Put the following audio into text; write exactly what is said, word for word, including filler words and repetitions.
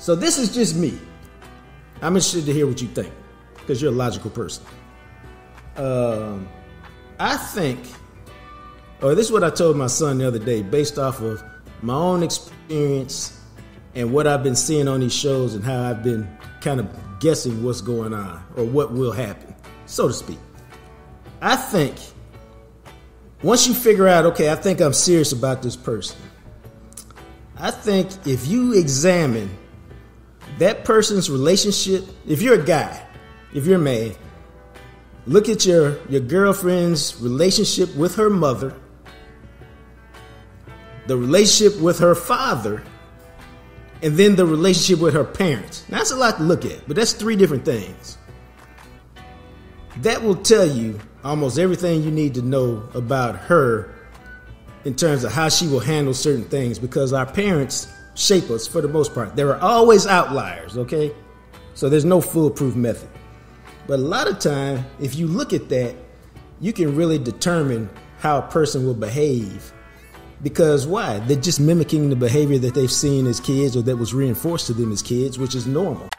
So this is just me. I'm interested to hear what you think, because you're a logical person. Um, I think, or this is what I told my son the other day, based off of my own experience and what I've been seeing on these shows and how I've been kind of guessing what's going on or what will happen, so to speak. I think once you figure out, okay, I think I'm serious about this person, I think if you examine that person's relationship, if you're a guy, if you're a man, look at your, your girlfriend's relationship with her mother, the relationship with her father, and then the relationship with her parents. Now, that's a lot to look at, but that's three different things. That will tell you almost everything you need to know about her in terms of how she will handle certain things, because our parents shape us for the most part. There are always outliers, okay? So there's no foolproof method. But a lot of time, if you look at that, you can really determine how a person will behave. Because why? They're just mimicking the behavior that they've seen as kids or that was reinforced to them as kids, which is normal.